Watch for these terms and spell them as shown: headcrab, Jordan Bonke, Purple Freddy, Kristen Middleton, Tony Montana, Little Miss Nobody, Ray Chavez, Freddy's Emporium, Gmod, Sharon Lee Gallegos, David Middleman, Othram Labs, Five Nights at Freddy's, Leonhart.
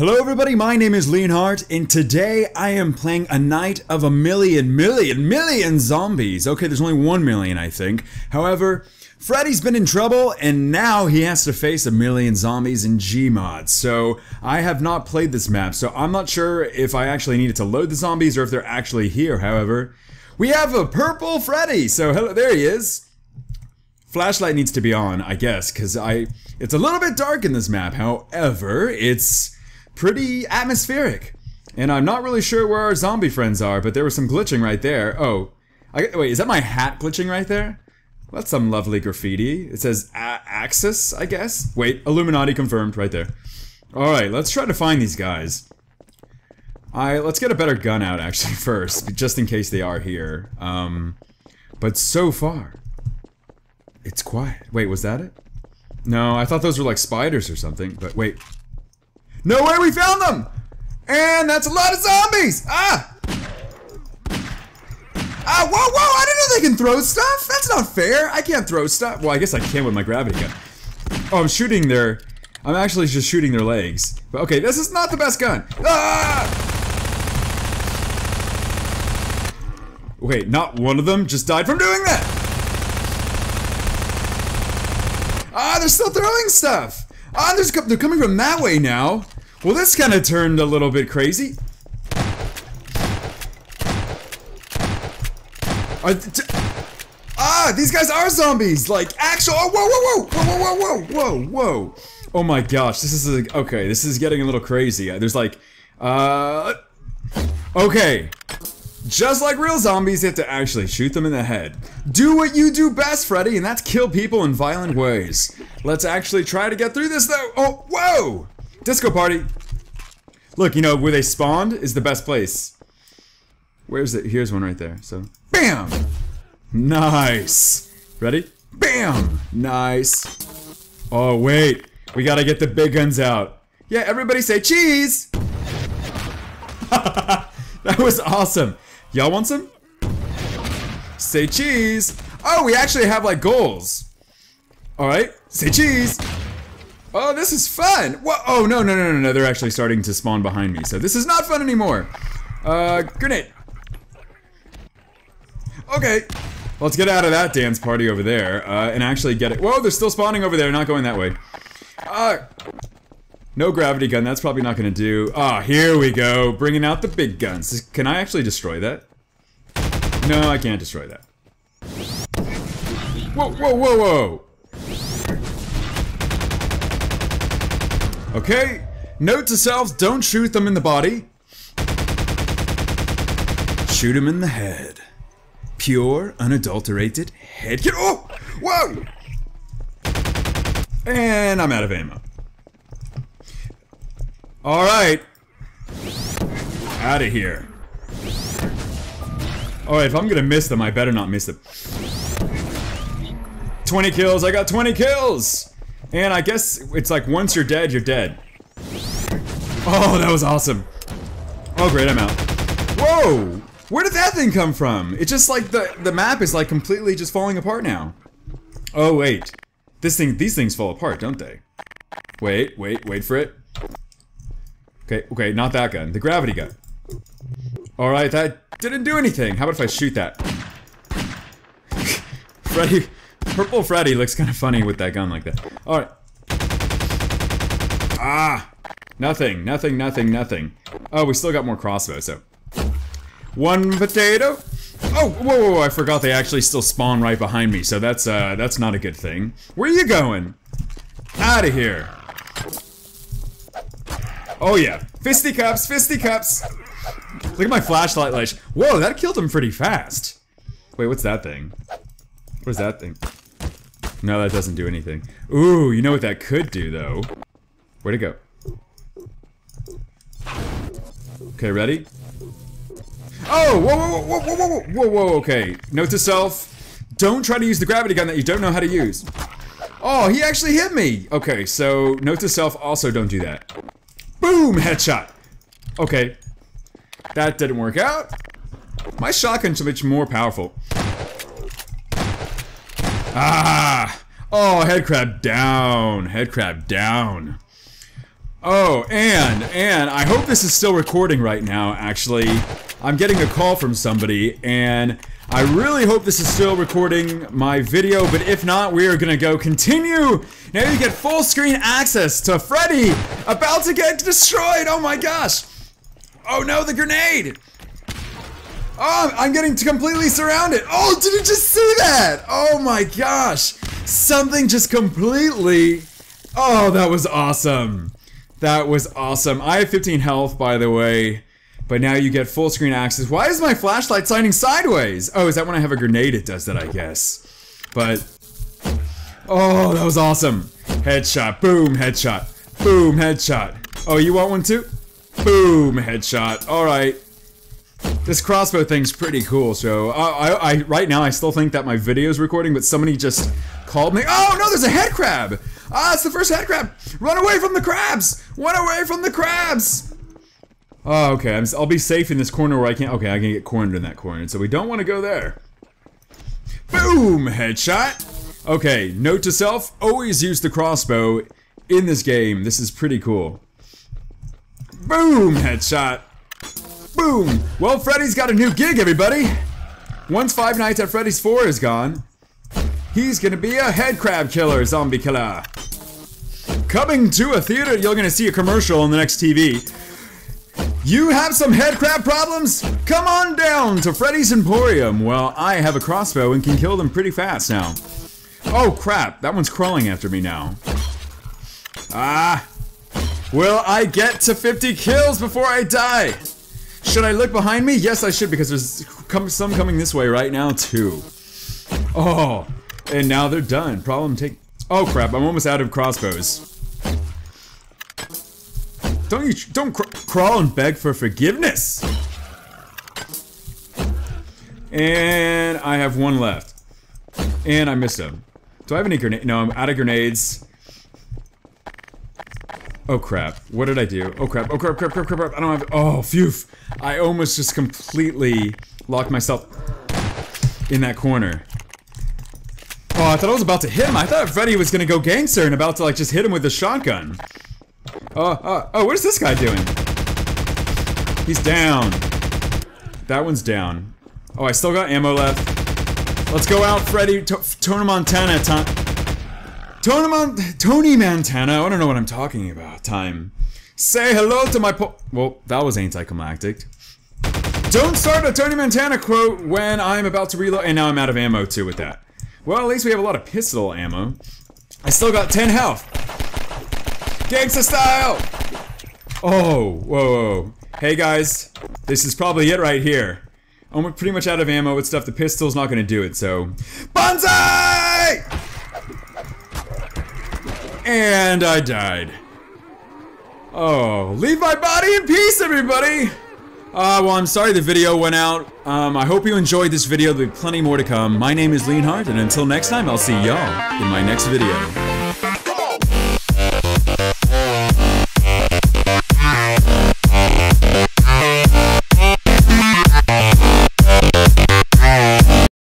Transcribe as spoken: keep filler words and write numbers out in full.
Hello everybody, my name is Leonhart, and today I am playing A Night of a Million, Million, Million Zombies. Okay, there's only one million, I think. However, Freddy's been in trouble, and now he has to face a million zombies in Gmod. So, I have not played this map, so I'm not sure if I actually needed to load the zombies or if they're actually here. However, we have a Purple Freddy, so hello, there he is. Flashlight needs to be on, I guess, because I... It's a little bit dark in this map, however, it's... pretty atmospheric, and I'm not really sure where our zombie friends are, but there was some glitching right there. Oh, I, wait, is that my hat glitching right there? Well, that's some lovely graffiti. It says Axis, I guess. Wait, Illuminati confirmed right there. All right, let's try to find these guys. I let's get a better gun out actually first, just in case they are here. Um, but so far, it's quiet. Wait, was that it? No, I thought those were like spiders or something. But wait. No way, we found them! And that's a lot of zombies! Ah! Ah, whoa, whoa, I didn't know they can throw stuff! That's not fair! I can't throw stuff! Well, I guess I can with my gravity gun. Oh, I'm shooting their... I'm actually just shooting their legs. But okay, this is not the best gun! Ah! Wait, not one of them just died from doing that! Ah, they're still throwing stuff! Ah, oh, they're coming from that way now. Well, this kind of turned a little bit crazy. Are th ah, these guys are zombies, like actual. Oh, whoa, whoa, whoa, whoa, whoa, whoa, whoa, whoa! Oh my gosh, this is a, okay. This is getting a little crazy. There's like, uh, okay, just like real zombies, you have to actually shoot them in the head. Do what you do best, Freddy, and that's kill people in violent ways. Let's actually try to get through this, though. Oh, whoa! Disco party. Look, you know, where they spawned is the best place. Where's it? Here's one right there, so. Bam! Nice! Ready? Bam! Nice. Oh, wait. We gotta get the big guns out. Yeah, everybody say cheese! That was awesome. Y'all want some? Say cheese. Oh, we actually have, like, goals. Alright, say cheese! Oh, this is fun! Whoa, oh, no, no, no, no, no, they're actually starting to spawn behind me, so this is not fun anymore! Uh, grenade! Okay, let's get out of that dance party over there, uh, and actually get it- whoa, they're still spawning over there, not going that way. Uh, no gravity gun, that's probably not gonna do- ah, oh, here we go, bringing out the big guns. Can I actually destroy that? No, I can't destroy that. Whoa, whoa, whoa, whoa! Okay, note to self, don't shoot them in the body. Shoot them in the head. Pure, unadulterated head. Get oh! Whoa! And I'm out of ammo. Alright. Out of here. Alright, if I'm gonna miss them, I better not miss them. twenty kills, I got twenty kills! And I guess it's like once you're dead, you're dead. Oh, that was awesome. Oh great, I'm out. Whoa! Where did that thing come from? It's just like the, the map is like completely just falling apart now. Oh wait. This thing these things fall apart, don't they? Wait, wait, wait for it. Okay, okay, not that gun. The gravity gun. Alright, that didn't do anything. How about if I shoot that? Freddy. Purple Freddy looks kind of funny with that gun like that. Alright. Ah! Nothing, nothing, nothing, nothing. Oh, we still got more crossbow, so. One potato! Oh, whoa, whoa, whoa, I forgot they actually still spawn right behind me, so that's, uh, that's not a good thing. Where are you going? Out of here! Oh yeah, fisticuffs, fisticuffs! Look at my flashlight light. Whoa, that killed him pretty fast. Wait, what's that thing? What is that thing? No, that doesn't do anything. Ooh, you know what that could do, though? Where'd it go? Okay, ready? Oh, whoa, whoa, whoa, whoa, whoa, whoa, whoa, okay. Note to self, don't try to use the gravity gun that you don't know how to use. Oh, he actually hit me! Okay, so note to self, also don't do that. Boom, headshot! Okay. That didn't work out. My shotgun's much more powerful. Ah! Oh, headcrab down! Headcrab down! Oh, and, and, I hope this is still recording right now, actually. I'm getting a call from somebody, and I really hope this is still recording my video, but if not, we are gonna go continue! Now you get full screen access to Freddy, about to get destroyed, oh my gosh! Oh no, the grenade! Oh, I'm getting completely surrounded! Oh, did you just see that? Oh my gosh! Something just completely... Oh, that was awesome! That was awesome. I have fifteen health, by the way, but now you get full screen access. Why is my flashlight shining sideways? Oh, is that when I have a grenade? It does that, I guess. But, oh, that was awesome. Headshot, boom, headshot, boom, headshot. Oh, you want one too? Boom, headshot, all right. This crossbow thing's pretty cool, so I, I, I, right now I still think that my video's recording, but somebody just called me. Oh, no, there's a head crab! Ah, it's the first head crab! Run away from the crabs! Run away from the crabs! Oh, okay, I'm, I'll be safe in this corner where I can't... Okay, I can get cornered in that corner, so we don't want to go there. Boom! Headshot! Okay, note to self, always use the crossbow in this game. This is pretty cool. Boom! Headshot! Boom! Well, Freddy's got a new gig, everybody! Once Five Nights at Freddy's four is gone, he's gonna be a head crab killer, zombie killer. Coming to a theater, you're gonna see a commercial on the next T V. You have some head crab problems? Come on down to Freddy's Emporium. Well, I have a crossbow and can kill them pretty fast now. Oh crap, that one's crawling after me now. Ah, will I get to fifty kills before I die? Should I look behind me? Yes, I should, because there's some coming this way right now too. Oh. And now they're done. Problem take... Oh crap, I'm almost out of crossbows. Don't you... Don't cr crawl and beg for forgiveness! And I have one left. And I missed him. Do I have any grenades? No, I'm out of grenades. Oh crap, what did I do? Oh crap, oh crap, crap, crap, crap, crap. I don't have... Oh, phew. I almost just completely locked myself in that corner. Oh, I thought I was about to hit him. I thought Freddy was gonna go gangster and about to like just hit him with the shotgun. Oh, uh, oh, what is this guy doing? He's down. That one's down. Oh, I still got ammo left. Let's go out, Freddy. To Tony Montana time. Tony Mon Tony Montana. I don't know what I'm talking about. Time. Say hello to my po- Well, that was anticlimactic. Don't start a Tony Montana quote when I'm about to reload. And now I'm out of ammo too with that. Well, at least we have a lot of pistol ammo. I still got ten health. Gangsta style! Oh, whoa, whoa. Hey guys, this is probably it right here. I'm pretty much out of ammo with stuff. The pistol's not gonna do it, so... Bonsai! And I died. Oh, leave my body in peace, everybody! Uh, well, I'm sorry the video went out. Um, I hope you enjoyed this video. There'll be plenty more to come. My name is Leonhart, and until next time, I'll see y'all in my next video.